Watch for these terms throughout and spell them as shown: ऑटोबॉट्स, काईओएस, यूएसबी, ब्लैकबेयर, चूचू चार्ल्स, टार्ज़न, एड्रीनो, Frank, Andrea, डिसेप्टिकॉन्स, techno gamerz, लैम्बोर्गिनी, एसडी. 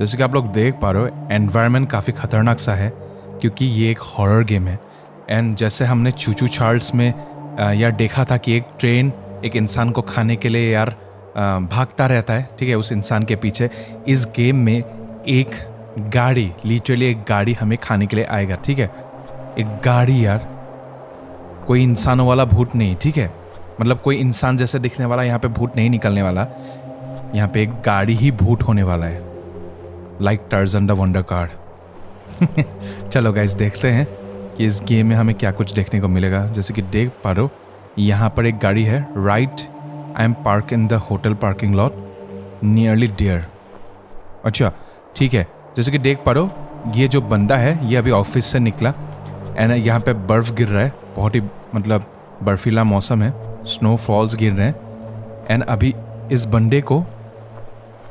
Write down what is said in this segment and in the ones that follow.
जैसे कि आप लोग देख पा रहे हो एनवायरनमेंट काफ़ी ख़तरनाक सा है क्योंकि ये एक हॉरर गेम है। एंड जैसे हमने चूचू चार्ल्स में यार देखा था कि एक ट्रेन एक इंसान को खाने के लिए यार भागता रहता है, ठीक है, उस इंसान के पीछे। इस गेम में एक गाड़ी, लिटरली एक गाड़ी हमें खाने के लिए आएगा, ठीक है, एक गाड़ी यार, कोई इंसानों वाला भूत नहीं, ठीक है, मतलब कोई इंसान जैसे दिखने वाला यहाँ पे भूत नहीं निकलने वाला, यहाँ पे एक गाड़ी ही भूत होने वाला है, like टार्ज़न the wonder car. चलो गाइस देखते हैं कि इस गेम में हमें क्या कुछ देखने को मिलेगा। जैसे कि देख पा रहे हो यहाँ पर एक गाड़ी है, right I am park in the hotel parking lot nearly dear. अच्छा ठीक है, जैसे कि देख पा रहे हो ये जो बंदा है ये अभी ऑफिस से निकला एंड यहाँ पे बर्फ़ गिर रहा है, बहुत ही मतलब बर्फीला मौसम है, स्नो फॉल्स गिर रहे हैं एंड अभी इस बंदे को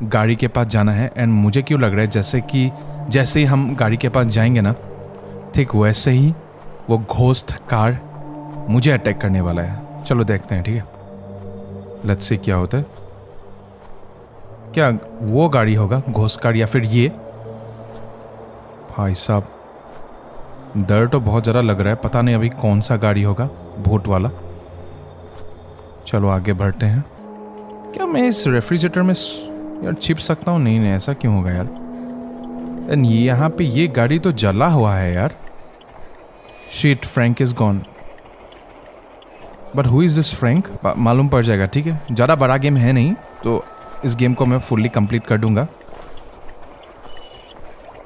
गाड़ी के पास जाना है। एंड मुझे क्यों लग रहा है जैसे कि जैसे ही हम गाड़ी के पास जाएंगे ना, ठीक वैसे ही वो घोस्ट कार मुझे अटैक करने वाला है। चलो देखते हैं, ठीक है, लेट्स सी क्या होता है। क्या वो गाड़ी होगा घोस्ट कार या फिर ये? भाई साहब डर तो बहुत ज़्यादा लग रहा है, पता नहीं अभी कौन सा गाड़ी होगा भूत वाला। चलो आगे बढ़ते हैं। क्या मैं इस रेफ्रिजरेटर में यार छिप सकता हूँ? नहीं, ऐसा क्यों होगा यार? एंड यहाँ पे ये गाड़ी तो जला हुआ है यार। Shit, Frank is gone, but who is this Frank मालूम पड़ जाएगा, ठीक है, ज़्यादा बड़ा गेम है नहीं तो इस गेम को मैं फुल्ली कंप्लीट कर दूंगा।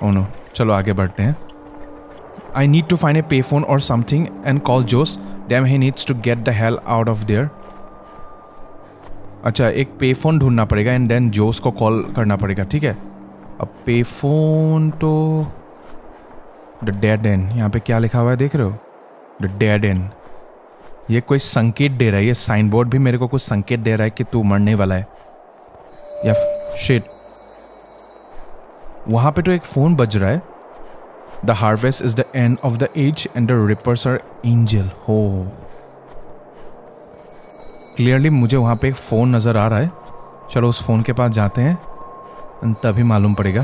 ओह नो, चलो आगे बढ़ते हैं। I need to find a pay phone और something and call Jose, damn he needs to get the hell out of there. अच्छा, एक पे फोन ढूंढना पड़ेगा एंड देन जोस को कॉल करना पड़ेगा, ठीक है। अब पे फोन तो द डेड एंड, यहाँ पे क्या लिखा हुआ है देख रहे हो, द डेड एंड। ये कोई संकेत दे रहा है, ये साइन बोर्ड भी मेरे को कुछ संकेत दे रहा है कि तू मरने वाला है या शिट। वहाँ पे तो एक फ़ोन बज रहा है। The harvest is the end of the age and the reapers are angel. हो, क्लियरली मुझे वहाँ पे एक फ़ोन नज़र आ रहा है। चलो उस फ़ोन के पास जाते हैं तभी मालूम पड़ेगा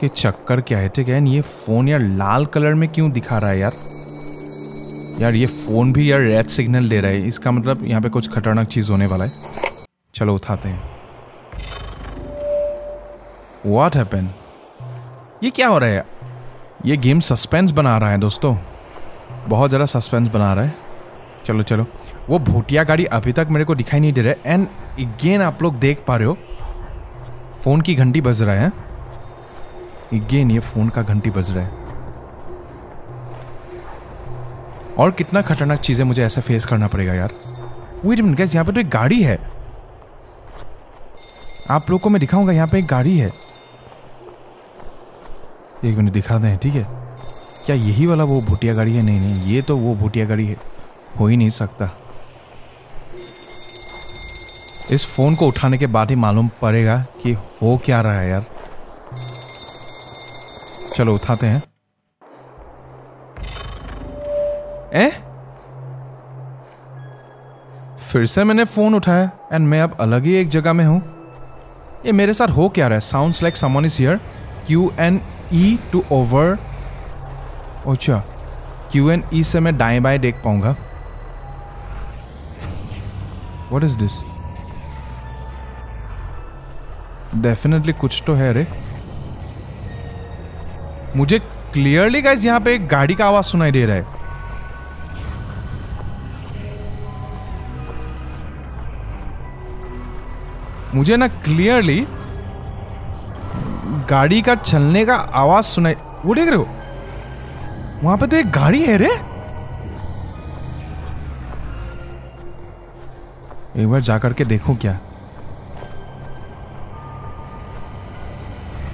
कि चक्कर क्या है, ठीक है। ये फ़ोन यार लाल कलर में क्यों दिखा रहा है यार? यार ये फ़ोन भी यार रेड सिग्नल दे रहा है, इसका मतलब यहाँ पे कुछ खतरनाक चीज़ होने वाला है। चलो उठाते हैं। What happen? ये क्या हो रहा है? ये गेम सस्पेंस बना रहा है दोस्तों, बहुत ज़्यादा सस्पेंस बना रहा है। चलो चलो, वो भूटिया गाड़ी अभी तक मेरे को दिखाई नहीं दे रहा है। एंड अगेन आप लोग देख पा रहे हो फ़ोन की घंटी बज रहा है। अगेन ये फ़ोन का घंटी बज रहा है। और कितना खतरनाक चीज़ें मुझे ऐसे फेस करना पड़ेगा यार। वेट अ मिनट गाइस, यहाँ पे तो एक गाड़ी है, आप लोग को मैं दिखाऊंगा, यहाँ पे एक गाड़ी है, एक मिनट दिखा दें, ठीक है। क्या यही वाला वो भूटिया गाड़ी है? नहीं नहीं, ये तो वो भूटिया गाड़ी है, हो ही नहीं सकता। इस फ़ोन को उठाने के बाद ही मालूम पड़ेगा कि हो क्या रहा है यार। चलो उठाते हैं। फिर से मैंने फ़ोन उठाया एंड मैं अब अलग ही एक जगह में हूँ। ये मेरे साथ हो क्या रहा है? Sounds like someone is here. Q and E to over. अच्छा, क्यू एंड ई से मैं दाएं बाएं देख पाऊँगा। What is this? डेफिनेटली कुछ तो है रे। मुझे क्लियरली गाइस यहाँ पे एक गाड़ी का आवाज़ सुनाई दे रहा है। मुझे ना क्लियरली गाड़ी का चलने का आवाज़ सुनाई। वो देख रहे हो वहाँ पे तो एक गाड़ी है रे। एक बार जाकर के देखो क्या।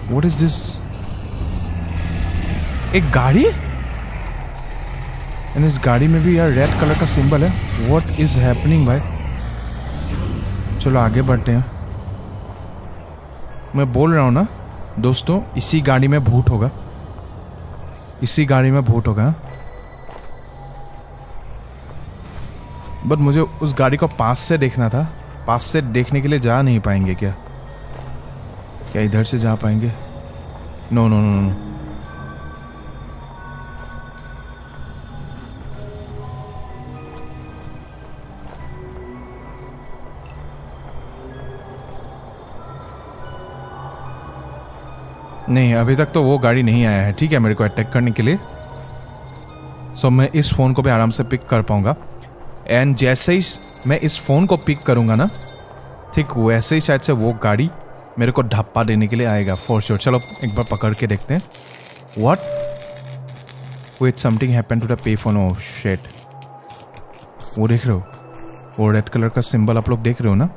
What is this? एक गाड़ी एंड इस गाड़ी में भी यार रेड कलर का सिंबल है। What is happening भाई? चलो आगे बढ़ते हैं। मैं बोल रहा हूँ ना दोस्तों, इसी गाड़ी में भूत होगा, इसी गाड़ी में भूत होगा। बट मुझे उस गाड़ी को पास से देखना था, पास से देखने के लिए जा नहीं पाएंगे क्या? क्या इधर से जा पाएंगे? No no no no. नहीं, अभी तक तो वो गाड़ी नहीं आया है। ठीक है, मेरे को अटैक करने के लिए। सो मैं इस फ़ोन को भी आराम से पिक कर पाऊँगा। एंड जैसे ही मैं इस फ़ोन को पिक करूँगा ना, ठीक वैसे ही शायद से वो गाड़ी मेरे को धप्पा देने के लिए आएगा फॉर श्योर। चलो एक बार पकड़ के देखते हैं। What? With something happen to the pay phone. Oh shit, वो देख रहे हो वो रेड कलर का सिंबल, आप लोग देख रहे हो ना?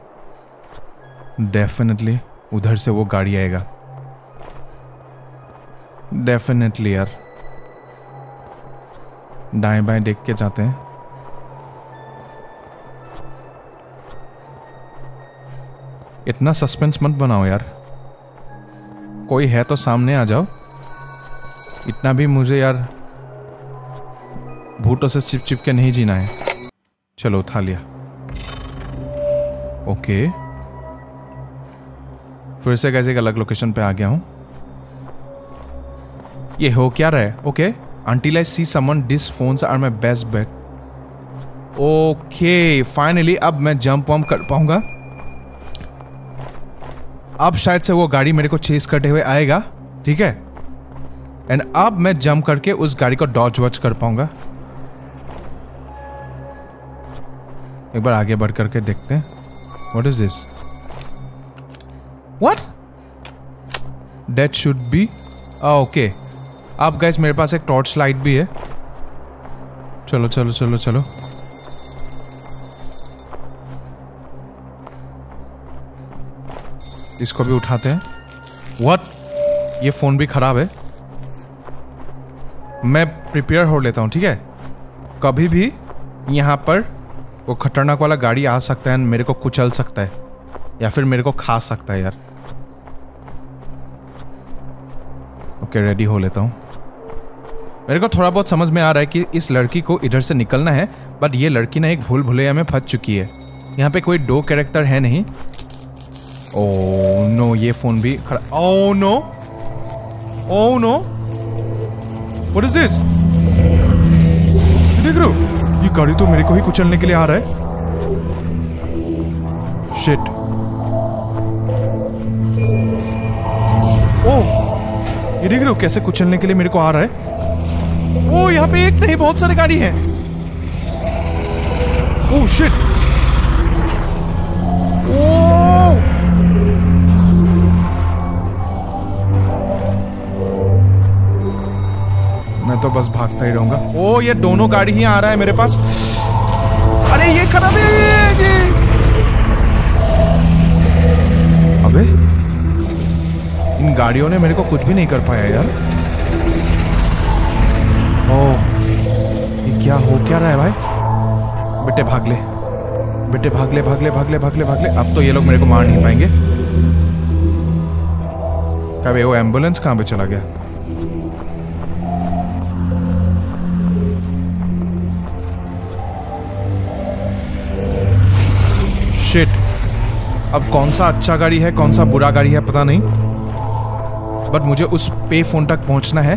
डेफिनेटली उधर से वो गाड़ी आएगा। डेफिनेटली यार, दाएं बाएं देख के जाते हैं। इतना सस्पेंस मत बनाओ यार, कोई है तो सामने आ जाओ। इतना भी मुझे यार भूतों से चिप चिप के नहीं जीना है। चलो उठा लिया। ओके, फिर से कैसे एक अलग लोकेशन पे आ गया हूँ। ये हो क्या रहा है? Okay, until I see someone this phones are my best bet. Okay, finally अब मैं जंप वम्प कर पाऊंगा। अब शायद से वो गाड़ी मेरे को चेस करते हुए आएगा, ठीक है? एंड अब मैं जंप करके उस गाड़ी को डॉज वॉच कर पाऊंगा। एक बार आगे बढ़ करके देखते हैं। What is this? What? That should be okay. अब गाइस मेरे पास एक टॉर्च लाइट भी है। चलो चलो चलो चलो, इसको भी उठाते हैं। व्हाट? ये फ़ोन भी ख़राब है। मैं प्रिपेयर हो लेता हूँ, ठीक है? कभी भी यहाँ पर वो खतरनाक वाला गाड़ी आ सकता है, मेरे को कुचल सकता है या फिर मेरे को खा सकता है यार। ओके, रेडी हो लेता हूँ। मेरे को थोड़ा बहुत समझ में आ रहा है कि इस लड़की को इधर से निकलना है, बट ये लड़की ना एक भूल भुलैया में फंस चुकी है। यहाँ पे कोई दो कैरेक्टर है नहीं। ओह नो, ये फोन भी खराब। Oh no, oh no, what is this? देख रहे हो, ये गाड़ी तो मेरे को ही कुचलने के लिए आ रहा है। शिट। ओह, ये देख रहे हो कैसे कुचलने के लिए मेरे को आ रहा है। ओह, यहाँ पे एक नहीं बहुत सारी गाड़ी है। Oh shit. तो बस भागता ही रहूंगा। ओ, ये दोनों गाड़ी ही आ रहा है मेरे पास। अरे ये खराब है ये। अबे इन गाड़ियों ने मेरे को कुछ भी नहीं कर पाया यार। ओ, ये क्या हो क्या रहा है भाई? बेटे भाग ले, बेटे भाग ले, भाग ले, भाग ले, भाग ले, भाग ले। अब तो ये लोग मेरे को मार नहीं पाएंगे। अबे वो एम्बुलेंस कहाँ पे चला गया? शिट, अब कौन सा अच्छा गाड़ी है कौन सा बुरा गाड़ी है पता नहीं, बट मुझे उस पे फोन तक पहुंचना है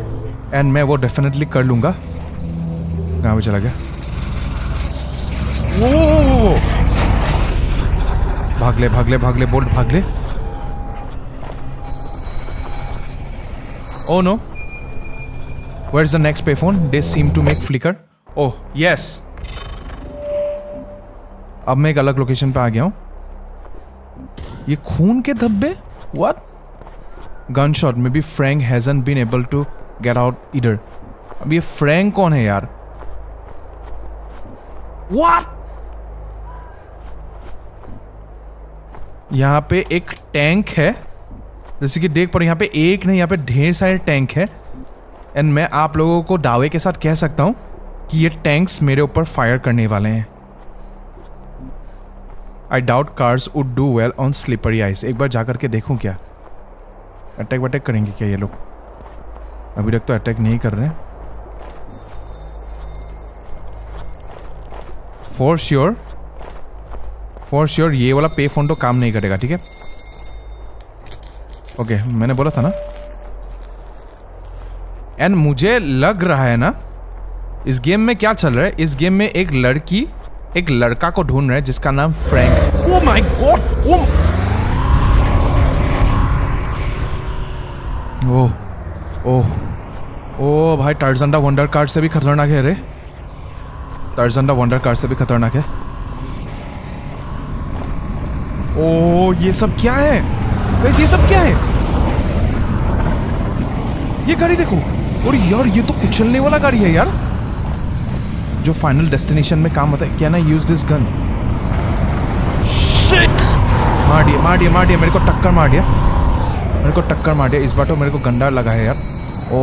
एंड मैं वो डेफिनेटली कर लूँगा। कहाँ पे चला गया? वो भाग ले, भाग ले, भाग ले, बोल्ट भाग ले। Oh no, where is the next pay phone? They seem to make flicker. Oh yes, अब मैं एक अलग लोकेशन पे आ गया हूँ। ये खून के धब्बे? What? Gun shot. May be Frank hasn't been able to get out इधर। अब ये फ्रैंक कौन है यार? व्हाट? यहाँ पे एक टैंक है जैसे कि देख पर, यहाँ पे एक नहीं यहाँ पे ढेर सारे टैंक है। एंड मैं आप लोगों को दावे के साथ कह सकता हूँ कि ये टैंक्स मेरे ऊपर फायर करने वाले हैं। I doubt cars would do well on slippery ice. एक बार जा करके देखूं क्या अटैक वटैक करेंगे क्या ये लोग? अभी तक तो अटैक नहीं कर रहे फॉर श्योर। फॉर श्योर ये वाला पे फोन तो काम नहीं करेगा, ठीक है? ओके मैंने बोला था ना। एंड मुझे लग रहा है ना इस गेम में क्या चल रहा है, इस गेम में एक लड़की एक लड़का को ढूंढ रहा है जिसका नाम फ्रैंक है। ओह माय गॉड, ओह ओह ओह भाई टार्ज़न द वंडर कार से भी खतरनाक है। अरे टार्ज़न द वंडर कार से भी खतरनाक है। ओह ये सब क्या है गाइस, ये सब क्या है? ये गाड़ी देखो, और यार ये तो कुचलने वाला गाड़ी है यार, जो फाइनल डेस्टिनेशन में काम आता है। Can I use this gun? Shit, मार दिया मार दिया मार दिया, मेरे को टक्कर मार दिया, मेरे को टक्कर मार दिया। इस बार तो मेरे को गंदा लगा है यार। ओ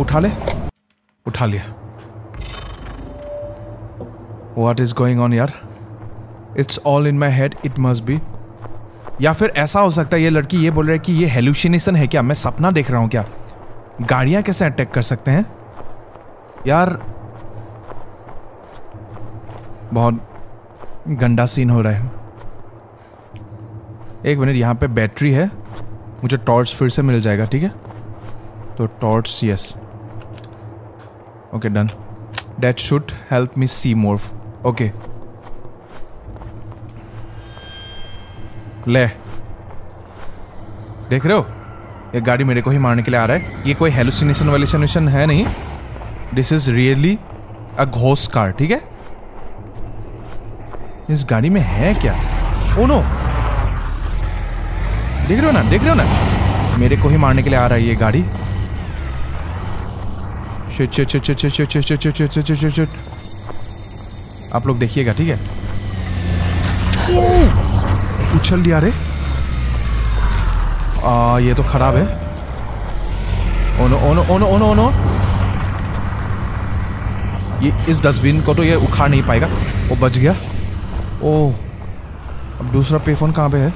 उठा ले, उठा लिया। व्हाट इज गोइंग ऑन यार, it's all in my head, it must be. या फिर ऐसा हो सकता है ये लड़की ये बोल रही है कि ये हेलुसिनेशन है क्या, मैं सपना देख रहा हूँ क्या? गाड़ियाँ कैसे अटैक कर सकते हैं यार, बहुत गंदा सीन हो रहा है। एक मिनट, यहाँ पे बैटरी है, मुझे टॉर्च फिर से मिल जाएगा ठीक है, तो torch yes okay done, that should help me see more. Okay ले, देख रहे हो ये गाड़ी मेरे को ही मारने के लिए आ रहा है। ये कोई हेलुसिनेशन वेलुसिनेशन है नहीं, this is really a ghost car ठीक है। इस गाड़ी में है क्या? ओ नो, देख रहे हो ना, देख रहे हो ना, मेरे को ही मारने के लिए आ रहा है ये गाड़ी। Shit shit shit shit shit shit shit shit shit shit shit. आप लोग देखिएगा ठीक है। उछल दिया रे, ये तो खराब है। Oh no oh no oh no oh no oh no, ये इस डस्टबिन को तो ये उखाड़ नहीं पाएगा, वो बच गया। ओह अब दूसरा पेफोन कहाँ पे है,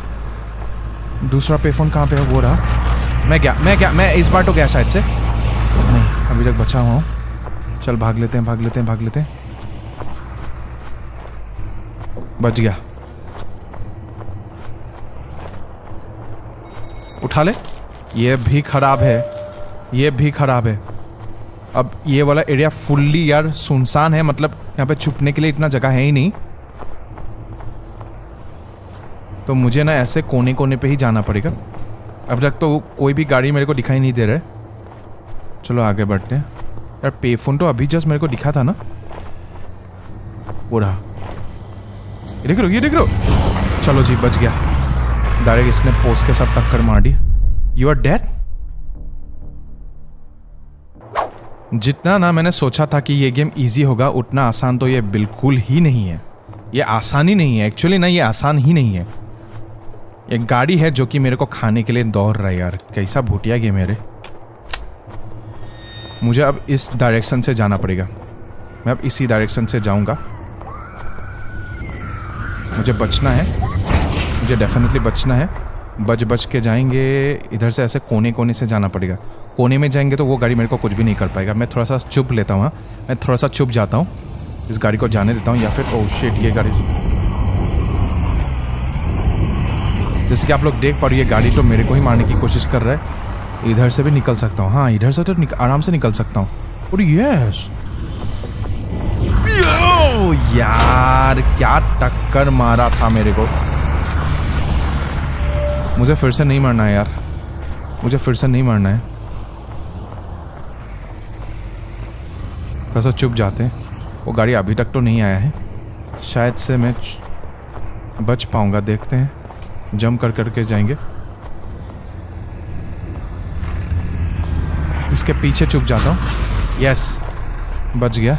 दूसरा पेफोन कहाँ पे है? वो रहा। मैं गया मैं गया, मैं इस बार तो गया शायद से, नहीं अभी तक बचा हुआ हूँ। चल भाग लेते हैं भाग लेते हैं भाग लेते हैं। बच गया, उठा ले। ये भी खराब है, ये भी खराब है। अब ये वाला एरिया फुल्ली यार सुनसान है, मतलब यहाँ पे छुपने के लिए इतना जगह है ही नहीं, तो मुझे ना ऐसे कोने कोने पे ही जाना पड़ेगा। अब तक तो कोई भी गाड़ी मेरे को दिखाई नहीं दे रहा है। चलो आगे बढ़ते हैं यार। पेफोन तो अभी जस्ट मेरे को दिखा था ना, वो रहा, ये देख लो ये देख लो। चलो जी बच गया, डायरेक्ट इसने पोस्ट के साथ टक्कर मार दी। You are dead. जितना ना मैंने सोचा था कि ये गेम इजी होगा, उतना आसान तो ये बिल्कुल ही नहीं है। ये आसान ही नहीं है एक्चुअली ना, ये आसान ही नहीं है। एक गाड़ी है जो कि मेरे को खाने के लिए दौड़ रहा है यार, कैसा भूटिया गेम है रे। मुझे अब इस डायरेक्शन से जाना पड़ेगा, मैं अब इसी डायरेक्शन से जाऊंगा। मुझे बचना है, मुझे डेफिनेटली बचना है। बच बच के जाएंगे इधर से, ऐसे कोने कोने से जाना पड़ेगा। कोने में जाएंगे तो वो गाड़ी मेरे को कुछ भी नहीं कर पाएगा। मैं थोड़ा सा चुप लेता हूँ, मैं थोड़ा सा चुप जाता हूँ, इस गाड़ी को जाने देता हूँ। या फिर ओह शिट, ये गाड़ी जैसे कि आप लोग देख पा रहे हो, ये गाड़ी तो मेरे को ही मारने की कोशिश कर रहा है। इधर से भी निकल सकता हूँ, हाँ इधर से तो आराम से निकल सकता हूँ। और यस यार क्या टक्कर मारा था मेरे को। मुझे फिर से नहीं मारना है यार, मुझे फिर से नहीं मारना है। थोड़ा सा चुप जाते हैं, वो गाड़ी अभी तक तो नहीं आया है, शायद से मैं बच पाऊंगा। देखते हैं, जंप कर करके जाएंगे। इसके पीछे छुप जाता हूँ। यस बच गया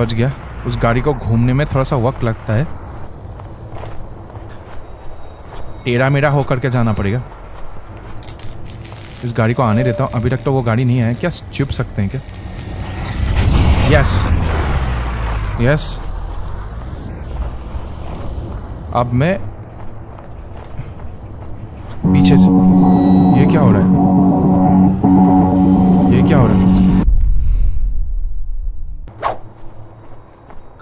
बच गया। उस गाड़ी को घूमने में थोड़ा सा वक्त लगता है, टेढ़ा मेढ़ा हो करके जाना पड़ेगा। इस गाड़ी को आने देता हूँ, अभी तक तो वो गाड़ी नहीं है। क्या छुप सकते हैं क्या? Yes yes. अब मैं पीछे से, ये क्या हो रहा है, ये क्या हो रहा है?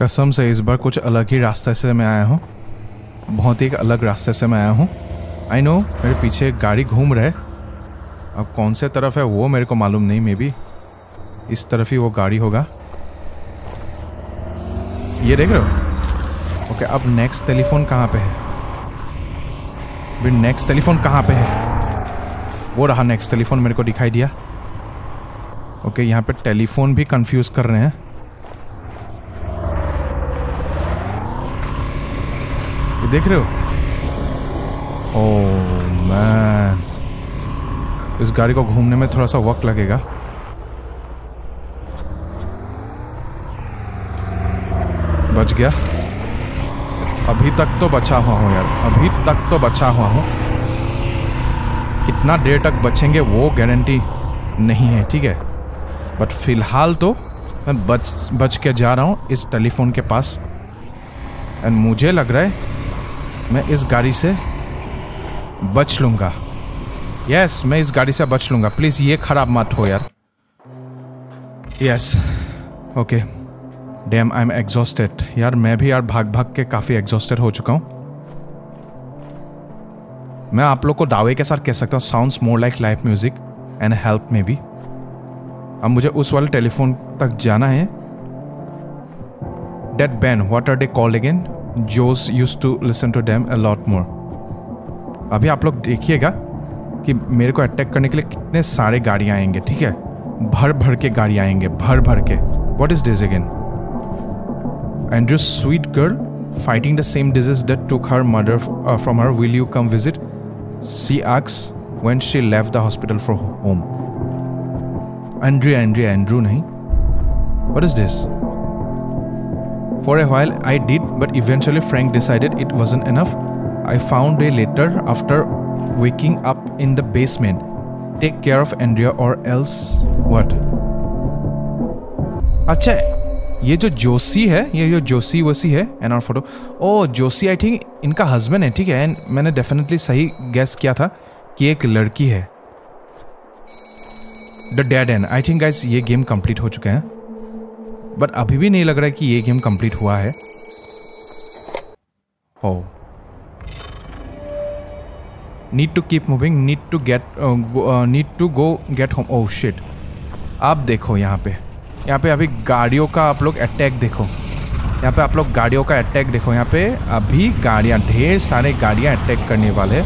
कसम से इस बार कुछ अलग ही रास्ते से मैं आया हूँ, बहुत ही एक अलग रास्ते से मैं आया हूँ। आई नो मेरे पीछे गाड़ी घूम रहा है, अब कौन से तरफ है वो मेरे को मालूम नहीं, मे बी इस तरफ ही वो गाड़ी होगा। ये देख रहे हो? ओके, अब नेक्स्ट टेलीफोन कहाँ पे है? फिर नेक्स्ट टेलीफोन कहाँ पे है? वो रहा नेक्स्ट टेलीफोन, मेरे को दिखाई दिया। ओके, यहाँ पे टेलीफोन भी कंफ्यूज कर रहे हैं। ये देख रहे हो? ओह मैन, इस गाड़ी को घूमने में थोड़ा सा वक्त लगेगा। बच गया, अभी तक तो बचा हुआ हूँ यार, अभी तक तो बचा हुआ हूँ। कितना देर तक बचेंगे वो गारंटी नहीं है, ठीक है, बट फिलहाल तो मैं बच के जा रहा हूँ इस टेलीफोन के पास। एंड मुझे लग रहा है मैं इस गाड़ी से बच लूँगा। यस, मैं इस गाड़ी से बच लूँगा। प्लीज़ ये ख़राब मत हो यार। Yes, okay. Damn, I am exhausted यार, मैं भी यार भाग भाग के काफ़ी एग्जॉस्टेड हो चुका हूँ। मैं आप लोग को दावे के साथ कह सकता हूँ, sounds more like live music and help may be. अब मुझे उस वाले टेलीफोन तक जाना है। That band, what are they called again? Jose used to listen to them a lot more. अभी आप लोग देखिएगा कि मेरे को अटैक करने के लिए कितने सारे गाड़ियाँ आएंगे, ठीक है, भर भर के गाड़ियाँ आएंगे, भर भर के। What is this again? Andrea's sweet girl fighting the same disease that took her mother from her. Will you come visit? She asks when she left the hospital for home. Andrea, Andrew nahi. What is this? For a while I did, but eventually Frank decided it wasn't enough. I found a letter after waking up in the basement. Take care of Andrea or else what? Acha, ये जो जोशी है, ये जो जोशी वोसी है and our photo. Oh Joshi, I think इनका husband है, ठीक है, एंड मैंने डेफिनेटली सही गैस किया था कि एक लड़की है। The dead end, I think guys ये गेम कंप्लीट हो चुके हैं, बट अभी भी नहीं लग रहा है कि ये गेम कंप्लीट हुआ है। Oh need to keep moving, need to go get home. Oh shit, आप देखो यहाँ पे अभी गाड़ियों का आप लोग अटैक देखो। यहाँ पे आप लोग गाड़ियों का अटैक देखो। यहाँ पे अभी गाड़ियाँ, ढेर सारे गाड़ियाँ अटैक करने वाले,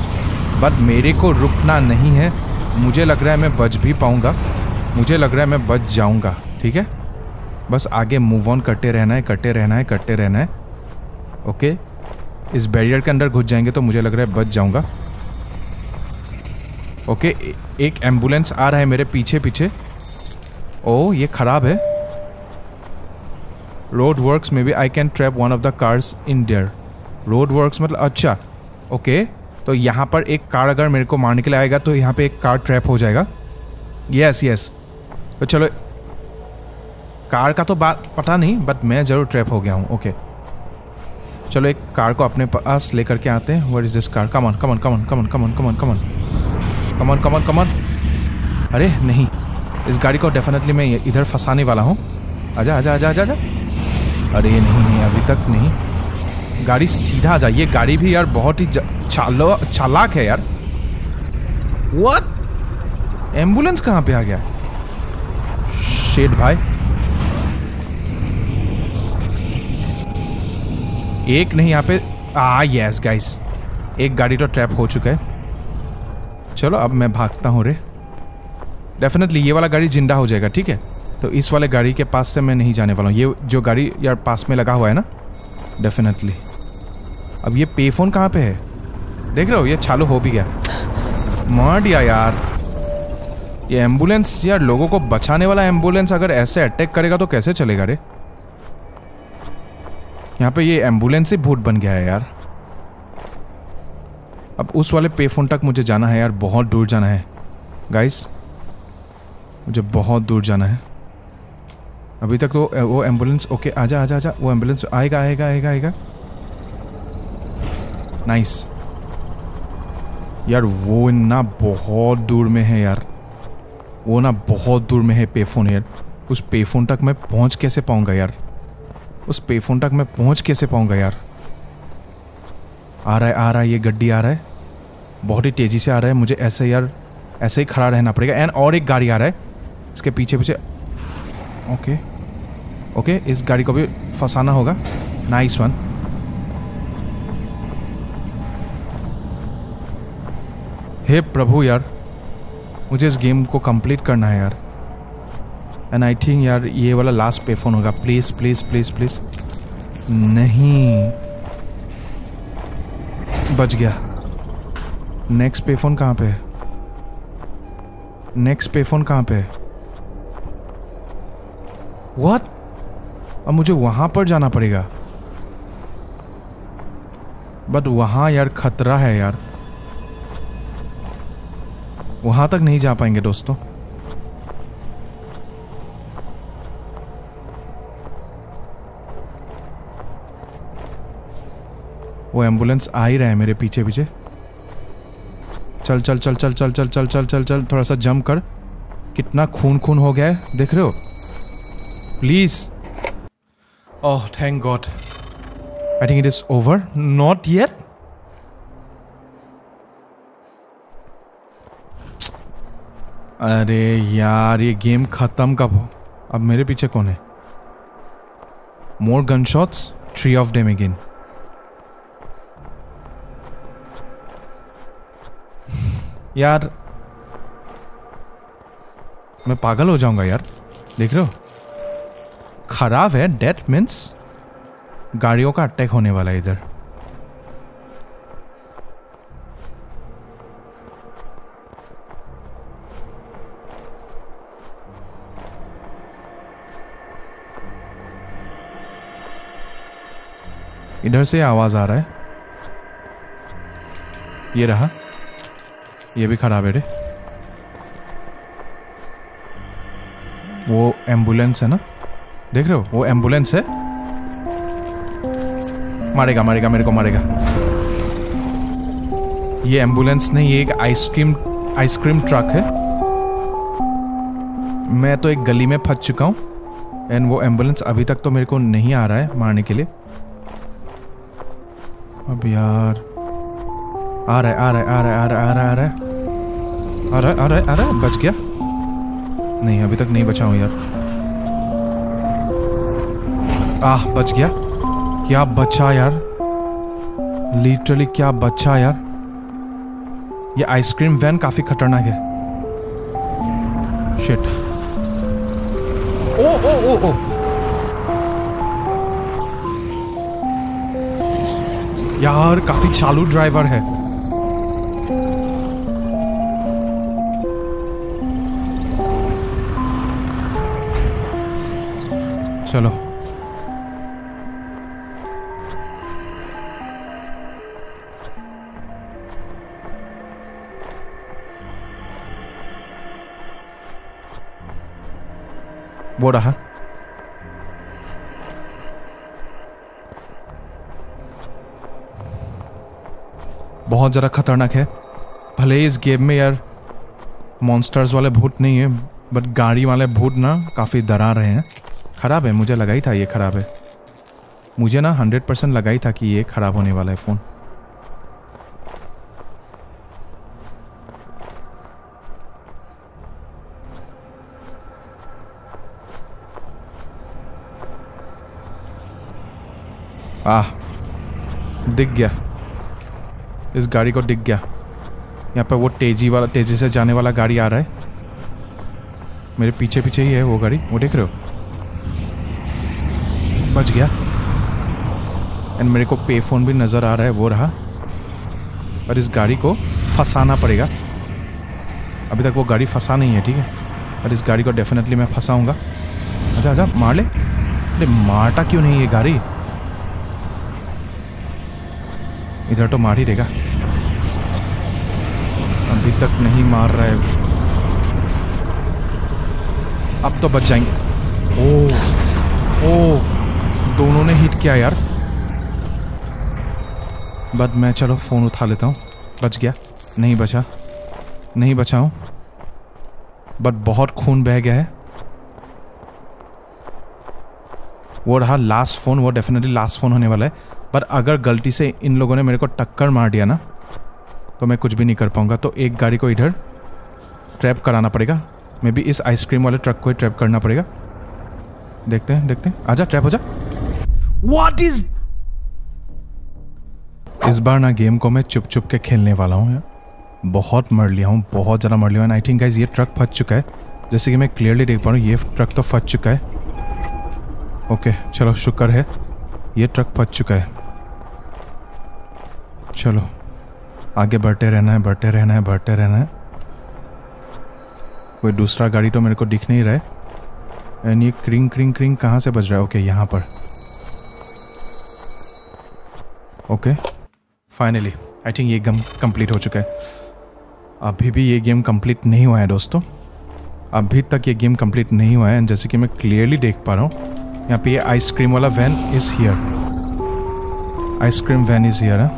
बट मेरे को रुकना नहीं है। मुझे लग रहा है मैं बच भी पाऊँगा, मुझे लग रहा है मैं बच जाऊँगा, ठीक है। बस आगे मूव ऑन करते रहना है। ओके, इस बैरियर के अंदर घुस जाएंगे तो मुझे लग रहा है बच जाऊँगा। ओके, एक एम्बुलेंस आ रहा है मेरे पीछे। ओ ये ख़राब है। Road works, maybe I can trap one of the cars in there. Road works मतलब, अच्छा ओके, तो यहाँ पर एक कार अगर मेरे को मारने के लिए आएगा तो यहाँ पे एक कार ट्रैप हो जाएगा। यस, तो चलो, कार का तो बात पता नहीं, बट मैं ज़रूर ट्रैप हो गया हूँ। ओके, चलो एक कार को अपने पास ले करके आते हैं। What is this car? Come on. अरे नहीं, इस गाड़ी को डेफिनेटली मैं इधर फंसाने वाला हूँ। आजा। अरे नहीं, अभी तक नहीं, गाड़ी सीधा जा। ये गाड़ी भी यार बहुत ही चालाक है यार। व्हाट? एम्बुलेंस कहाँ पे आ गया? शेट भाई, एक नहीं यहाँ पे। यस गाइस, एक गाड़ी तो ट्रैप हो चुका है। चलो अब मैं भागता हूँ रे। डेफिनेटली ये वाला गाड़ी जिंदा हो जाएगा, ठीक है, तो इस वाले गाड़ी के पास से मैं नहीं जाने वाला हूँ। ये जो गाड़ी यार पास में लगा हुआ है ना, डेफिनेटली। अब ये पे फोन कहाँ पे है? देख रहे हो, ये चालू हो भी गया। मार दिया यार। ये एम्बुलेंस यार, लोगों को बचाने वाला एम्बुलेंस अगर ऐसे अटैक करेगा तो कैसे चलेगा रे। यहाँ पे ये एम्बुलेंस ही भूत बन गया है यार। अब उस वाले पे फोन तक मुझे जाना है यार, बहुत दूर जाना है गाइस, मुझे बहुत दूर जाना है। अभी तक तो वो एम्बुलेंस, ओके आजा, वो एम्बुलेंस आएगा। नाइस यार, वो ना बहुत दूर में है यार, वो ना बहुत दूर में है पेफोन यार। उस पेफोन तक मैं पहुंच कैसे पाऊंगा यार, आ रहा है ये गड्डी, आ रहा है बहुत ही तेज़ी से आ रहा है। मुझे ऐसे यार ऐसे ही खड़ा रहना पड़ेगा। एंड और एक गाड़ी आ रहा है इसके पीछे पीछे। ओके ओके, इस गाड़ी को भी फंसाना होगा। Nice one. हे प्रभु यार, मुझे इस गेम को कंप्लीट करना है यार। एंड आई थिंक यार ये वाला लास्ट पे फोन होगा। Please please please please. नहीं, बच गया। नेक्स्ट पे फोन कहाँ पे है? नेक्स्ट पे फोन कहाँ पे है? व्हाट? अब मुझे वहाँ पर जाना पड़ेगा। बट वहाँ यार खतरा है यार, वहाँ तक नहीं जा पाएंगे दोस्तों। वो एम्बुलेंस आ ही रहा है मेरे पीछे पीछे। चल चल चल चल चल चल चल चल चल चल, थोड़ा सा जंप कर। कितना खून खून हो गया है, देख रहे हो? Please. Oh thank God, I think it is over. Not yet. अरे यार ये गेम ख़त्म कब हो? अब मेरे पीछे कौन है? More gun shots, 3 of them again. यार मैं पागल हो जाऊंगा यार, देख रहे हो? खराब है। डेट मीन्स गाड़ियों का अटैक होने वाला है इधर। इधर से आवाज आ रहा है। ये रहा, ये भी खराब है रे। वो एम्बुलेंस है ना, देख रहे हो? वो एम्बुलेंस है। मारेगा मारेगा मेरे को, मारेगा। ये एम्बुलेंस नहीं, ये एक आइसक्रीम ट्रक है। मैं तो एक गली में फंस चुका हूँ। एंड वो एम्बुलेंस अभी तक तो मेरे को नहीं आ रहा है मारने के लिए। अब यार आ रहा है, आ रहा है, आ रहा है, आ रहा है, आ रहा है, आ रहा है, आ रहा है, आ रहा है। बच गया? नहीं, अभी तक नहीं बचा हूँ यार। आह, बच गया। क्या बचा यार, लिटरली क्या बचा यार। ये आइसक्रीम वैन काफी खतरनाक है। शिट। ओ ओ ओ ओ यार, काफी चालू ड्राइवर है। चलो वो रहा। बहुत ज़रा खतरनाक है। भले इस गेम में यार मॉन्स्टर्स वाले भूत नहीं है, बट गाड़ी वाले भूत ना काफ़ी डरा रहे हैं। ख़राब है, मुझे लगा ही था ये ख़राब है। मुझे ना 100% लगा ही था कि ये ख़राब होने वाला है फ़ोन। आह, दिख गया। इस गाड़ी को दिख गया। यहाँ पर वो तेज़ी से जाने वाला गाड़ी आ रहा है। मेरे पीछे पीछे ही है वो गाड़ी, वो देख रहे हो? बच गया। एंड मेरे को पे फोन भी नज़र आ रहा है, वो रहा। और इस गाड़ी को फंसाना पड़ेगा। अभी तक वो गाड़ी फंसा नहीं है, ठीक है? और इस गाड़ी को डेफिनेटली मैं फंसाऊँगा। अच्छा अच्छा, मार ले। अरे मारता क्यों नहीं ये गाड़ी? इधर तो मार ही देगा। अभी तक नहीं मार रहा है। अब तो बच जाएंगे। ओह ओह, दोनों ने हिट किया यार। बट मैं चलो फ़ोन उठा लेता हूँ। बच गया? नहीं बचा, नहीं बचा हूँ। बट बहुत खून बह गया है। वो रहा लास्ट फ़ोन। वो डेफिनेटली लास्ट फ़ोन होने वाला है। पर अगर गलती से इन लोगों ने मेरे को टक्कर मार दिया ना, तो मैं कुछ भी नहीं कर पाऊंगा। तो एक गाड़ी को इधर ट्रैप कराना पड़ेगा, मे बी इस आइसक्रीम वाले ट्रक को ही ट्रैप करना पड़ेगा। देखते हैं आजा ट्रैप हो जा। व्हाट इज, इस बार ना गेम को मैं चुप चुप के खेलने वाला हूँ। बहुत मर लिया हूँ, बहुत ज़्यादा मर लिया हूँ। आई थिंक गाइज ये ट्रक फंस चुका है, जैसे कि मैं क्लियरली देख पा रहा हूँ ये ट्रक तो फंस चुका है। ओके चलो शुक्र है ये ट्रक फंस चुका है। चलो आगे बढ़ते रहना है। कोई दूसरा गाड़ी तो मेरे को दिख नहीं रहा है। एंड ये क्रिंग क्रिंग क्रिंग कहाँ से बज रहा है? ओके यहाँ पर। ओके फाइनली आई थिंक ये गेम कंप्लीट हो चुका है। अभी भी ये गेम कंप्लीट नहीं हुआ है दोस्तों, अभी तक ये गेम कंप्लीट नहीं हुआ है। एंड जैसे कि मैं क्लियरली देख पा रहा हूँ यहाँ पे ये आइसक्रीम वाला van is here, ice cream van is here.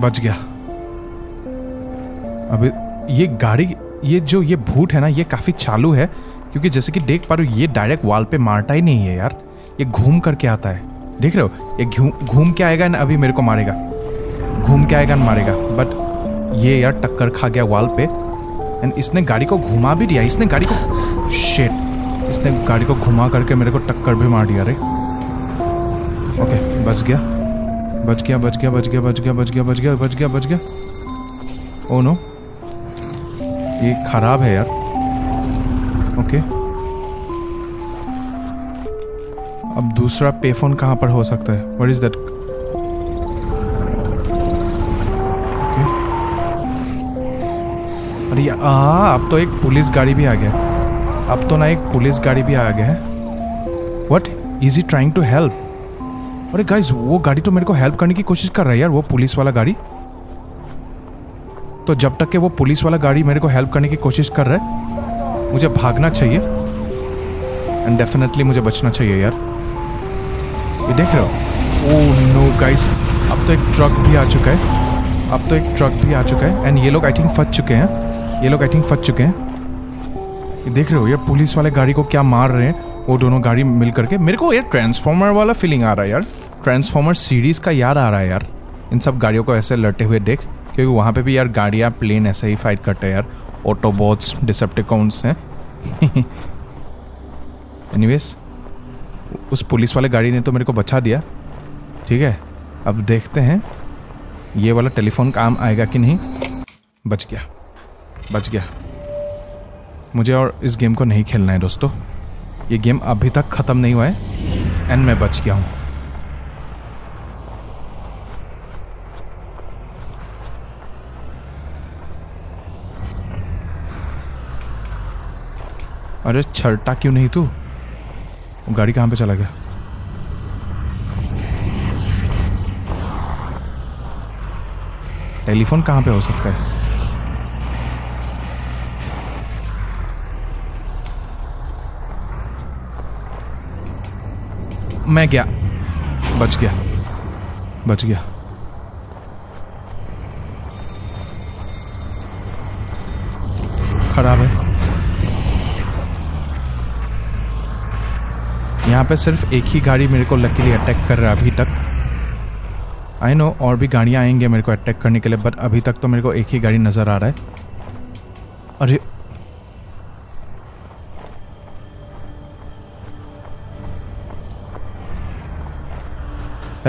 बच गया। अभी ये गाड़ी, ये जो ये भूत है ना ये काफ़ी चालू है, क्योंकि जैसे कि देख पा रहे हो ये डायरेक्ट वॉल पे मारता ही नहीं है यार, ये घूम करके आता है। देख रहे हो ये घूम के आएगा ना, अभी मेरे को मारेगा, घूम के आएगा ना मारेगा। बट ये यार टक्कर खा गया वॉल पे। एंड इसने गाड़ी को घुमा भी दिया, इसने गाड़ी को शेट, इसने गाड़ी को घुमा करके मेरे को टक्कर भी मार दिया। अरे ओके बच गया। ओह नो ये खराब है यार। ओके अब दूसरा पेफोन कहाँ पर हो सकता है? What is that? अरे यार अब तो एक पुलिस गाड़ी भी आ गया, है। What is he trying to help? अरे गाइज वो गाड़ी तो मेरे को हेल्प करने की कोशिश कर रहा है यार, वो पुलिस वाला गाड़ी। तो जब तक के वो पुलिस वाला गाड़ी मेरे को हेल्प करने की कोशिश कर रहा है, मुझे भागना चाहिए एंड डेफिनेटली मुझे बचना चाहिए यार। ये देख रहे हो? ओह नो गाइस अब तो एक ट्रक भी आ चुका है, एंड ये लोग आई थिंक फंस चुके हैं, ये देख रहे हो ये पुलिस वाले गाड़ी को क्या मार रहे हैं वो दोनों गाड़ी मिल करके। मेरे को ये ट्रांसफॉर्मर वाला फीलिंग आ रहा है यार, ट्रांसफॉर्मर सीरीज़ का याद आ रहा है यार, इन सब गाड़ियों को ऐसे लड़ते हुए देख। क्योंकि वहाँ पे भी यार गाड़ियाँ प्लेन ऐसे ही फाइट करते हैं यार, ऑटोबॉट्स डिसेप्टिकॉन्स हैं। एनीवेज उस पुलिस वाले गाड़ी ने तो मेरे को बचा दिया, ठीक है। अब देखते हैं ये वाला टेलीफोन काम आएगा कि नहीं। बच गया। मुझे और इस गेम को नहीं खेलना है दोस्तों, ये गेम अभी तक ख़त्म नहीं हुआ है एंड मैं बच गया हूँ। अरे छरटा क्यों नहीं तू? गाड़ी कहाँ पे चला गया? टेलीफोन कहाँ पे हो सकता है? मैं गया, बच गया। खराब है, यहाँ पे सिर्फ एक ही गाड़ी मेरे को लकीली अटैक कर रहा है अभी तक। आई नो और भी गाड़ियाँ आएंगे मेरे को अटैक करने के लिए, बट अभी तक तो मेरे को एक ही गाड़ी नज़र आ रहा है। अरे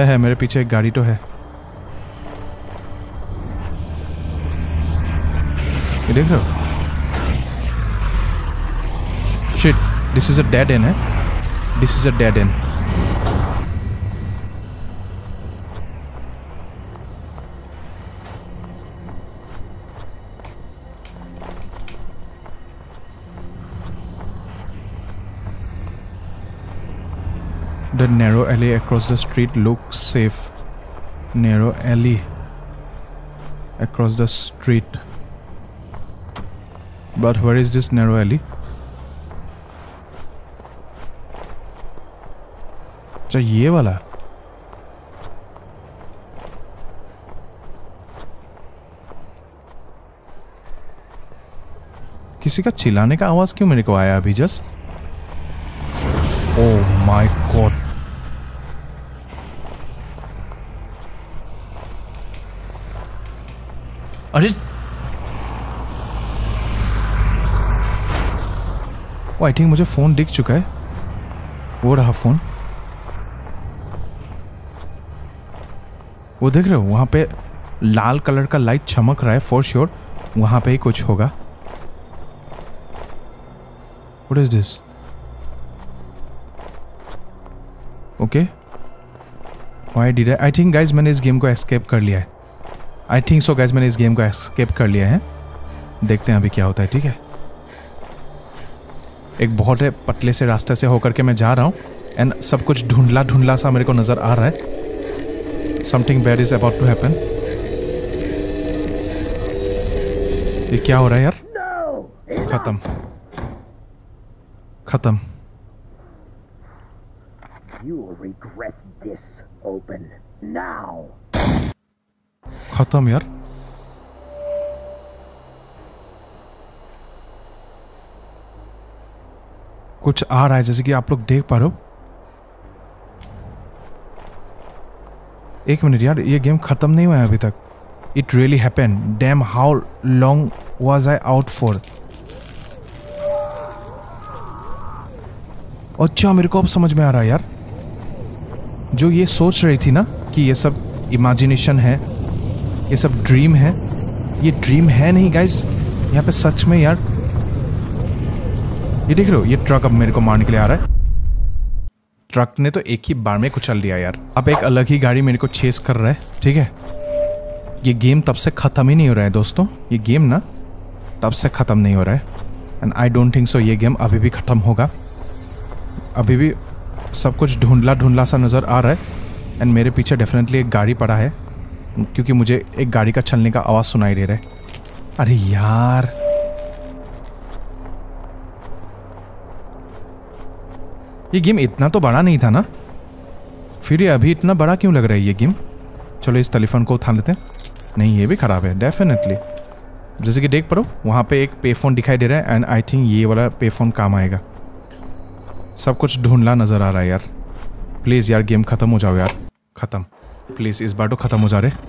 है मेरे पीछे एक गाड़ी तो है, ये देख रहे हो? Shit this is a dead end है, this is a dead end. The narrow alley across the street looks safe. Narrow alley across the street. But where is this narrow alley? अच्छा ये वाला, किसी का चिल्लाने का आवाज क्यों मेरे को आया अभी just? Oh my God. I think मुझे फोन दिख चुका है, वो रहा फोन, वो देख रहे हो वहां पे लाल कलर का लाइट चमक रहा है, फॉर श्योर वहां पे ही कुछ होगा। What is this? Okay why did I think guys मैंने इस गेम को एस्केप कर लिया है। आई थिंक सो गाइज मैंने इस गेम को एस्केप कर लिया है, देखते हैं अभी क्या होता है। ठीक है, एक बहुत ही पतले से रास्ते से होकर के मैं जा रहा हूँ एंड सब कुछ ढूंढला ढूंढला सा मेरे को नज़र आ रहा है। Something bad is about to happen. ये क्या हो रहा है यार? खत्म खत्म। खत्म यार। कुछ आ रहा है जैसे कि आप लोग देख पा रहे हो। एक मिनट यार, ये गेम खत्म नहीं हुआ है अभी तक। It really happen, damn how long was I out for. अच्छा मेरे को अब समझ में आ रहा है यार, जो ये सोच रही थी ना कि ये सब इमेजिनेशन है, ये सब ड्रीम है, ये ड्रीम है नहीं गाइज, यहाँ पे सच में यार। ये देख रहे हो, ये ट्रक अब मेरे को मारने के लिए आ रहा है। ट्रक ने तो एक ही बार में कुचल लिया यार, अब एक अलग ही गाड़ी मेरे को चेस कर रहा है। ठीक है, ये गेम तब से ख़त्म ही नहीं हो रहा है दोस्तों, ये गेम ना तब से ख़त्म नहीं हो रहा है and I don't think so ये गेम अभी भी ख़त्म होगा। अभी भी सब कुछ ढूंढला ढूंढला सा नज़र आ रहा है एंड मेरे पीछे डेफिनेटली एक गाड़ी पड़ा है, क्योंकि मुझे एक गाड़ी का चलने का आवाज़ सुनाई दे रहा है। अरे यार ये गेम इतना तो बड़ा नहीं था ना, फिर ये अभी इतना बड़ा क्यों लग रहा है ये गेम? चलो इस टेलीफोन को उठा लेते हैं। नहीं ये भी ख़राब है डेफिनेटली। जैसे कि देख पा रहे हो वहाँ पे एक पे फ़ोन दिखाई दे रहा है एंड आई थिंक ये वाला पे फ़ोन काम आएगा। सब कुछ ढूंढला नज़र आ रहा है यार। प्लीज़ यार गेम ख़त्म हो जाओ यार, ख़त्म प्लीज़, इस बार तो ख़त्म हो जा रहे।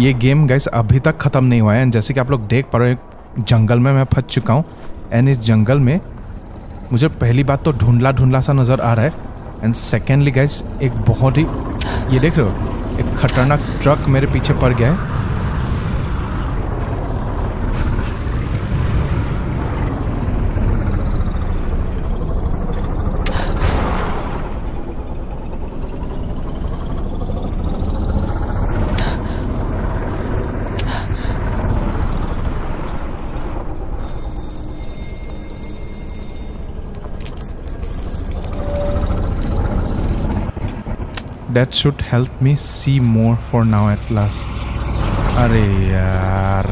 ये गेम गाइस अभी तक ख़त्म नहीं हुआ है एंड जैसे कि आप लोग देख पा रहे हो जंगल में मैं फंस चुका हूँ एंड इस जंगल में मुझे पहली बात तो ढूंढला ढूंढला सा नज़र आ रहा है एंड सेकेंडली गाइस एक बहुत ही, ये देख रहे हो एक खतरनाक ट्रक मेरे पीछे पड़ गया That should help me see more for now at last. अरे यार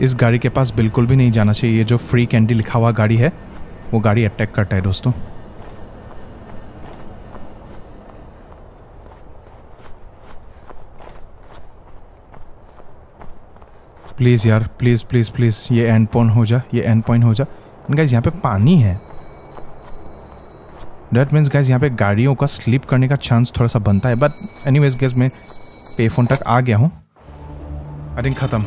इस गाड़ी के पास बिल्कुल भी नहीं जाना चाहिए। ये जो फ्री कैंडी लिखा हुआ गाड़ी है वो गाड़ी अटैक करता है दोस्तों। प्लीज़ यार प्लीज़ प्लीज़ प्लीज़ ये एंड पॉइंट हो जा, ये एंड पॉइंट हो जा। गाइज यहाँ पे पानी है, डेट मीन्स गाइज यहाँ पे गाड़ियों का स्लिप करने का चांस थोड़ा सा बनता है, बट एनीवेज गाइज मैं पे फोन तक आ गया हूँ। आई थिंक ख़त्म,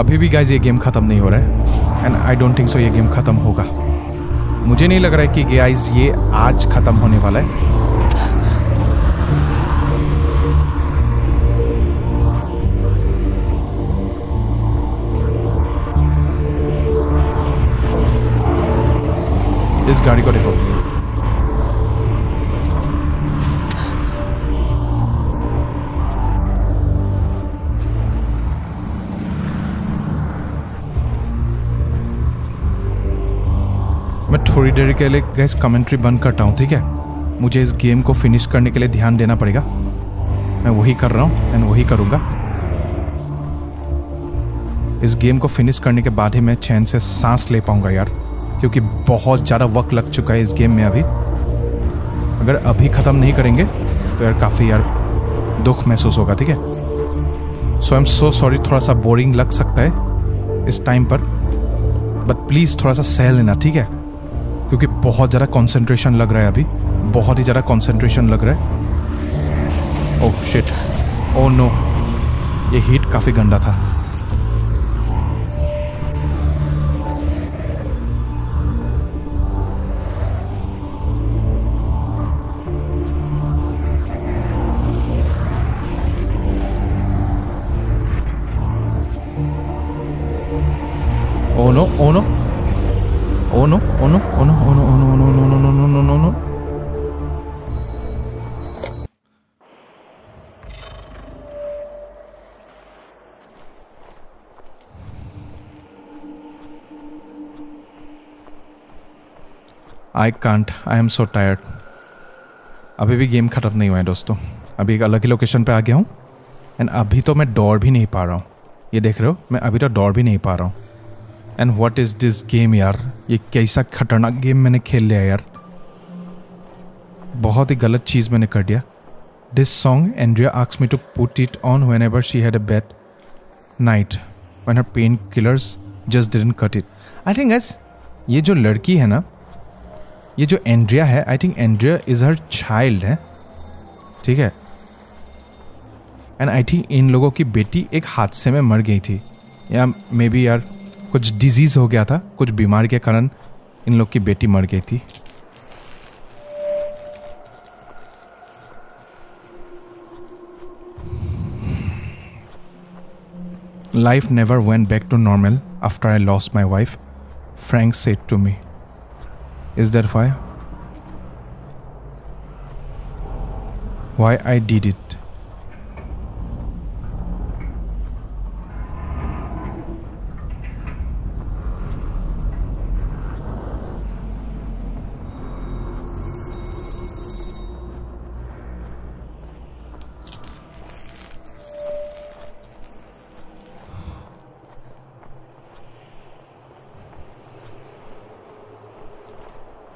अभी भी गाइज ये गेम ख़त्म नहीं हो रहा है and I don't think so ये गेम ख़त्म होगा। मुझे नहीं लग रहा है कि गाइज ये आज ख़त्म होने वाला है। इस गाड़ी को देखो, मैं थोड़ी देर के लिए गैस कमेंट्री बंद करता हूँ, ठीक है। मुझे इस गेम को फिनिश करने के लिए ध्यान देना पड़ेगा, मैं वही कर रहा हूँ एंड वही करूँगा। इस गेम को फिनिश करने के बाद ही मैं चैन से सांस ले पाऊँगा यार, क्योंकि बहुत ज़्यादा वक्त लग चुका है इस गेम में। अभी अगर अभी ख़त्म नहीं करेंगे तो यार काफ़ी यार दुख महसूस होगा, ठीक है। सो आई एम सो सॉरी, थोड़ा सा बोरिंग लग सकता है इस टाइम पर, बट प्लीज़ थोड़ा सा सह लेना, ठीक है, क्योंकि बहुत ज़्यादा कॉन्सेंट्रेशन लग रहा है अभी, बहुत ही ज़्यादा कॉन्सेंट्रेशन लग रहा है। ओह शिट, ओह नो, ये हीट काफ़ी गंदा था। Oh no oh no oh no oh no oh no oh no oh no oh no oh no oh no oh no oh no. I can't, I am so tired. अभी भी गेम खत्म नहीं हुआ है दोस्तों, अभी एक अलग ही लोकेशन पे आ गया हूँ एंड अभी तो मैं दौड़ भी नहीं पा रहा हूँ। ये देख रहे हो, मैं अभी तो दौड़ भी नहीं पा रहा हूँ। And what is this game यार, ये कैसा खतरनाक गेम मैंने खेल लिया यार, बहुत ही गलत चीज़ मैंने कर दिया। This song Andrea asks me to put it on whenever she had a bad night when her painkillers just didn't cut it. I think guys, ये जो लड़की है ना, ये जो एंड्रिया है, I think Andrea is her child है, ठीक है। एंड आई थिंक इन लोगों की बेटी एक हादसे में मर गई थी, या मे बी यार कुछ डिजीज़ हो गया था, कुछ बीमारी के कारण इन लोग की बेटी मर गई थी। Life never went back to normal after I lost my wife, Frank said to me. Is that why? Why I did it?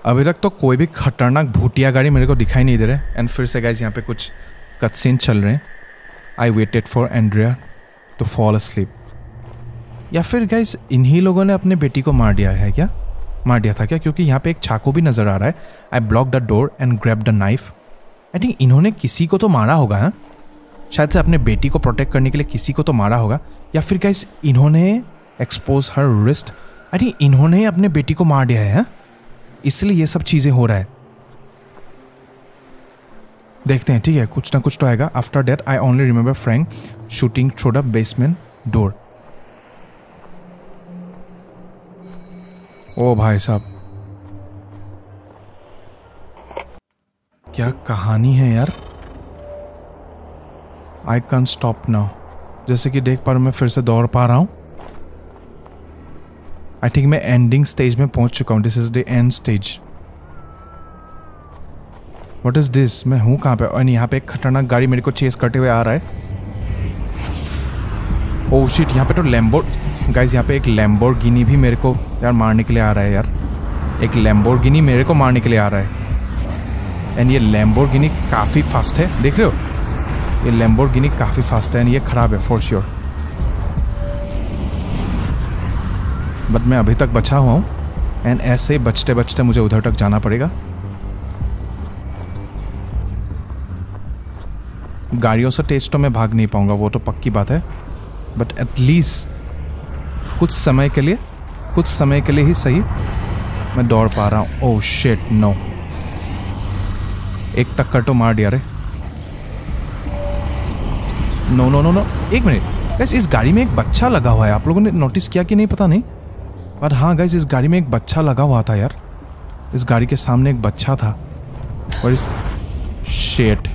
अभी तक तो कोई भी खतरनाक भूतिया गाड़ी मेरे को दिखाई नहीं दे रहा है। एंड फिर से गाइस यहाँ पे कुछ कटसीन चल रहे हैं। I waited for Andrea to fall asleep. या फिर गाइस इन्हीं लोगों ने अपने बेटी को मार दिया है क्या, मार दिया था क्या? क्योंकि यहाँ पे एक चाकू भी नज़र आ रहा है। I block the door and grab the knife. I think इन्होंने किसी को तो मारा होगा, हाँ, शायद से अपने बेटी को प्रोटेक्ट करने के लिए किसी को तो मारा होगा। या फिर गाइस इन्होंने expose her wrist, I think इन्होंने अपने बेटी को मार दिया है, इसलिए ये सब चीज़ें हो रहा है। देखते हैं, ठीक है, कुछ ना कुछ तो आएगा। After that I only remember Frank shooting through the basement door. ओ भाई साहब, क्या कहानी है यार। आई कांट स्टॉप नाउ, जैसे कि देख पा रहा हूँ मैं फिर से दौड़ पा रहा हूँ। आई थिंक मैं एंडिंग स्टेज में पहुंच चुका हूँ। This is the end stage. What is this? मैं हूँ कहाँ पे? और यहाँ पे एक खतरनाक गाड़ी मेरे को चेस करते हुए आ रहा है। ओह शिट, यहाँ पे तो गाइस यहाँ पे एक लैम्बोर्गिनी भी मेरे को यार मारने के लिए आ रहा है यार, एक लैम्बोर्गिनी मेरे को मारने के लिए आ रहा है। एंड ये लैम्बोर्गिनी काफ़ी फास्ट है, देख रहे हो, ये लैम्बोर्गिनी काफ़ी फास्ट है एंड ये ख़राब है फॉर श्योर। बट मैं अभी तक बचा हुआ हूँ एंड ऐसे ही बचते बचते मुझे उधर तक जाना पड़ेगा। गाड़ियों से तेज तो मैं भाग नहीं पाऊँगा, वो तो पक्की बात है, बट एटलीस्ट कुछ समय के लिए, कुछ समय के लिए ही सही मैं दौड़ पा रहा हूँ। ओह शिट नो, एक टक्कर तो मार दिया रे। नो नो नो नो, एक मिनट, बस इस गाड़ी में एक बच्चा लगा हुआ है, आप लोगों ने नोटिस किया कि नहीं पता नहीं, पर हाँ गाइस इस गाड़ी में एक बच्चा लगा हुआ था यार, इस गाड़ी के सामने एक बच्चा था। और इस शेट,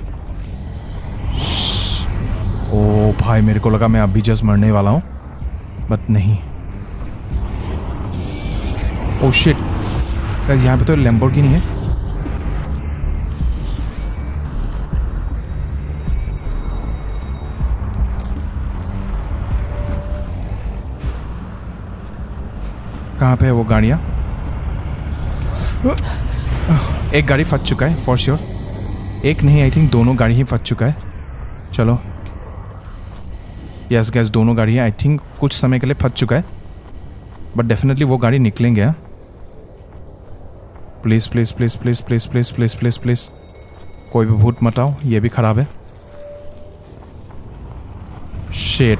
ओ भाई मेरे को लगा मैं अभी जस्ट मरने वाला हूँ, बट नहीं। ओ शिट, गाइस यहाँ पे तो लैम्बोर्गिनी है। कहाँ पे है वो गाड़ियाँ? एक गाड़ी फंस चुका है फॉर श्योर, एक नहीं आई थिंक दोनों गाड़ी ही फंस चुका है। चलो यस गैस दोनों गाड़ियाँ आई थिंक कुछ समय के लिए फंस चुका है, बट डेफिनेटली वो गाड़ी निकलेंगे। हाँ please please please please please please please please please कोई भी भूत मत आओ, ये भी ख़राब है। शेट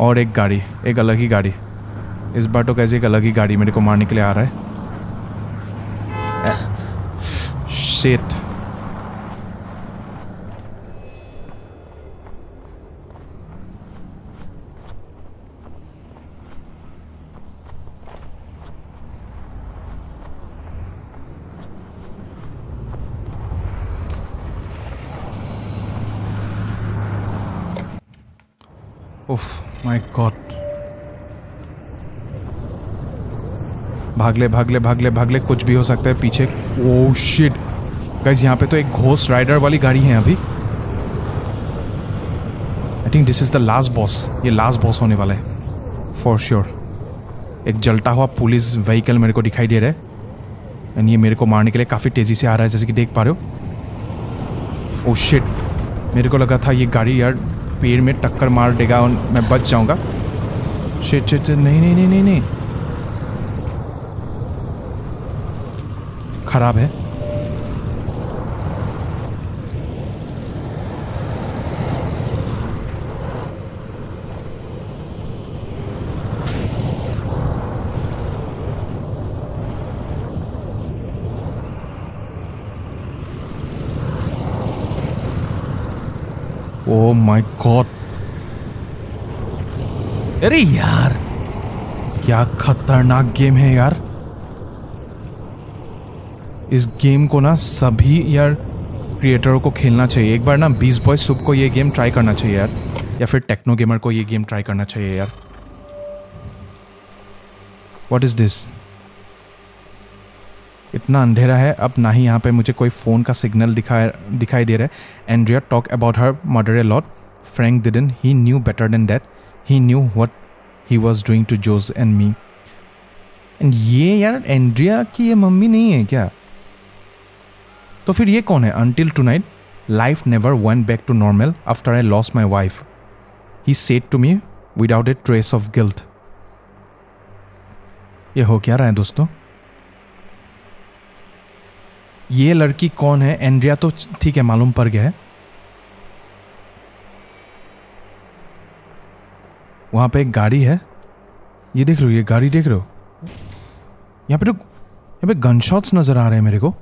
और एक गाड़ी, एक अलग ही गाड़ी इस बार तो कैसे, एक अलग ही गाड़ी मेरे को मारने के लिए आ रहा है। शेट उफ माय गॉड, भागले भागले भागले भागले, कुछ भी हो सकता है पीछे। ओह शिट गाइस यहाँ पे तो एक घोस्ट राइडर वाली गाड़ी है अभी। I think this is the last boss, ये लास्ट बॉस होने वाला है फॉर श्योर। एक जलता हुआ पुलिस व्हीकल मेरे को दिखाई दे रहा है एंड ये मेरे को मारने के लिए काफ़ी तेज़ी से आ रहा है जैसे कि देख पा रहे हो। ओह शिट मेरे को लगा था ये गाड़ी यार पेड़ में टक्कर मार देगा और मैं बच जाऊंगा। शिट शिट शिट, नहीं नहीं नहीं नहीं नहीं खराब है। Oh my God! अरे यार क्या खतरनाक गेम है यार। इस गेम को ना सभी यार क्रिएटरों को खेलना चाहिए एक बार ना। बीस बॉय सुप को ये गेम ट्राई करना चाहिए यार, या फिर टेक्नो गेमर को ये गेम ट्राई करना चाहिए यार। What is this? इतना अंधेरा है अब, ना ही यहाँ पे मुझे कोई फ़ोन का सिग्नल दिखाई दे रहा है। Andrea talk about her murder a lot, Frank didn't, he knew better than that, he knew what he was doing to Jose and me. And ये यार एंड्रिया की ये मम्मी नहीं है क्या? तो फिर ये कौन है? Until tonight life never went back to normal after I lost my wife, he said to me without a trace of guilt. ये हो क्या रहा है दोस्तों? ये लड़की कौन है? एंड्रिया तो ठीक है मालूम पड़ गया है, वहां पे एक गाड़ी है ये देख रहे हो, ये गाड़ी देख रहे हो। यहाँ पे तो यहाँ पे गनशॉट्स नजर आ रहे हैं मेरे को।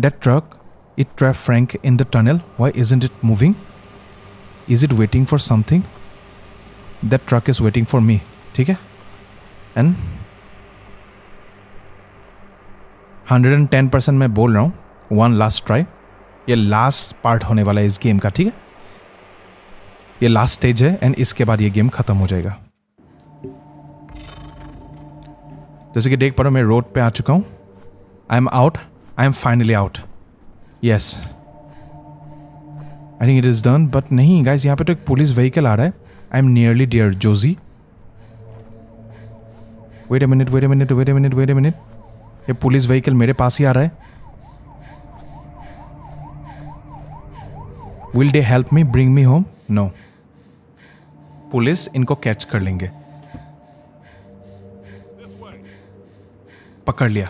That truck it trap Frank in the tunnel, why isn't it moving, is it waiting for something? That truck is waiting for me, ठीक है। एंड 110% मैं बोल रहा हूँ, वन लास्ट ट्राई, ये लास्ट पार्ट होने वाला है इस गेम का, ठीक है। ये लास्ट स्टेज है एंड इसके बाद ये गेम खत्म हो जाएगा। जैसे कि देख पा रहा हूँ मैं रोड पे आ चुका हूँ। I am out, I am finally out. Yes I think it is done, but नहीं गाइज यहाँ पे तो एक पुलिस व्हीकल आ रहा है। I am nearly dear Josie. Wait a minute wait a minute wait a minute wait a minute, ये police vehicle मेरे पास ही आ रहा है। Will they help me bring me home? No, police इनको कैच कर लेंगे। पकड़ लिया,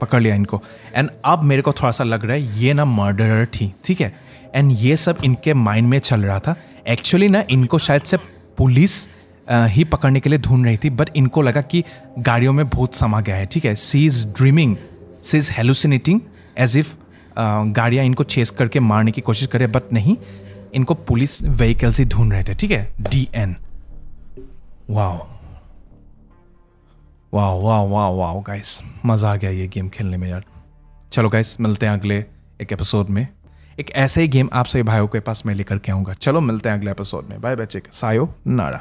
पकड़ लिया इनको। एंड अब मेरे को थोड़ा सा लग रहा है ये ना मर्डरर थी, ठीक है। एंड ये सब इनके माइंड में चल रहा था एक्चुअली ना, इनको शायद से पुलिस ही पकड़ने के लिए ढूंढ रही थी, बट इनको लगा कि गाड़ियों में भूत समा गया है, ठीक है। She is dreaming, she is hallucinating as if गाड़ियाँ इनको चेस करके मारने की कोशिश करे, बट नहीं, इनको पुलिस व्हीकल से ढूंढ रहे थे, ठीक है। DN wow wow wow wow wow guys, मज़ा आ गया ये गेम खेलने में यार। चलो गाइस मिलते हैं अगले एक एपिसोड में, एक ऐसे ही गेम आप सभी भाइयों के पास मैं लेकर के आऊँगा। चलो मिलते हैं अगले एपिसोड में, बाय बाय, चिक सायो नारा।